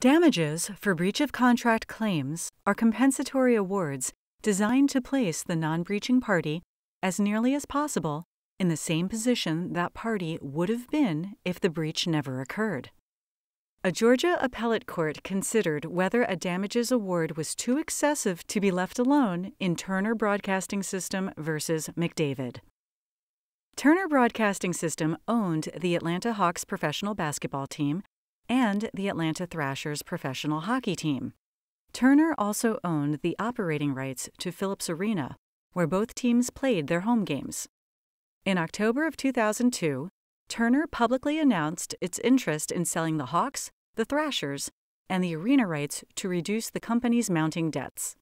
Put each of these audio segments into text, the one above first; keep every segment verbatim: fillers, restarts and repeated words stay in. Damages for breach of contract claims are compensatory awards designed to place the non-breaching party, as nearly as possible, in the same position that party would have been if the breach never occurred. A Georgia appellate court considered whether a damages award was too excessive to be left alone in Turner Broadcasting System versus McDavid. Turner Broadcasting System owned the Atlanta Hawks professional basketball team and the Atlanta Thrashers professional hockey team. Turner also owned the operating rights to Philips Arena, where both teams played their home games. In October of two thousand two, Turner publicly announced its interest in selling the Hawks, the Thrashers, and the arena rights to reduce the company's mounting debts.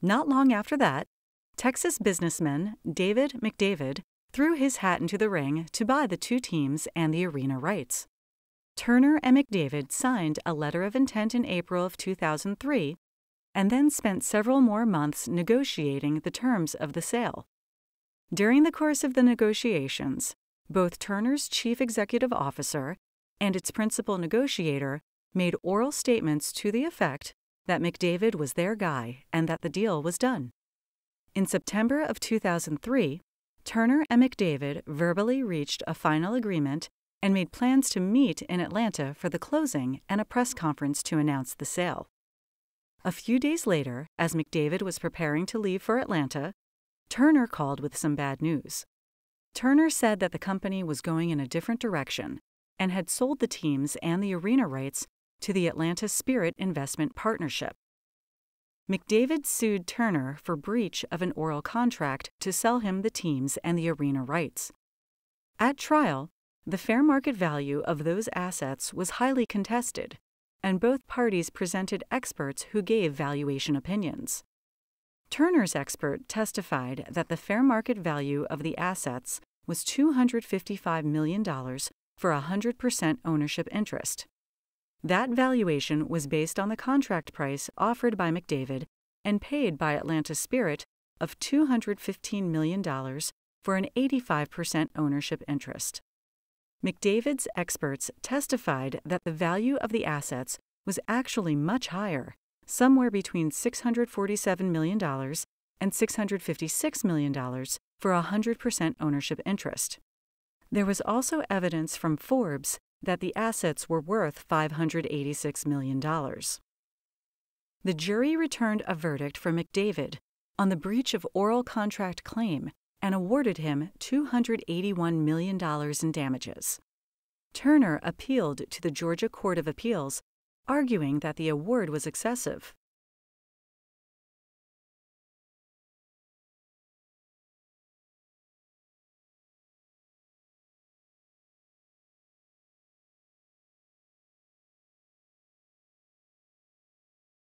Not long after that, Texas businessman David McDavid threw his hat into the ring to buy the two teams and the arena rights. Turner and McDavid signed a letter of intent in April of two thousand three and then spent several more months negotiating the terms of the sale. During the course of the negotiations, both Turner's chief executive officer and its principal negotiator made oral statements to the effect that McDavid was their guy and that the deal was done. In September of two thousand three, Turner and McDavid verbally reached a final agreement and made plans to meet in Atlanta for the closing and a press conference to announce the sale. A few days later, as McDavid was preparing to leave for Atlanta, Turner called with some bad news. Turner said that the company was going in a different direction and had sold the teams and the arena rights to the Atlanta Spirit Investment Partnership. McDavid sued Turner for breach of an oral contract to sell him the teams and the arena rights. At trial, the fair market value of those assets was highly contested, and both parties presented experts who gave valuation opinions. Turner's expert testified that the fair market value of the assets was two hundred fifty-five million dollars for one hundred percent ownership interest. That valuation was based on the contract price offered by McDavid and paid by Atlanta Spirit of two hundred fifteen million dollars for an eighty-five percent ownership interest. McDavid's experts testified that the value of the assets was actually much higher, somewhere between six hundred forty-seven million dollars and six hundred fifty-six million dollars for one hundred percent ownership interest. There was also evidence from Forbes that the assets were worth five hundred eighty-six million dollars. The jury returned a verdict for McDavid on the breach of oral contract claim and awarded him two hundred eighty-one million dollars in damages. Turner appealed to the Georgia Court of Appeals, arguing that the award was excessive.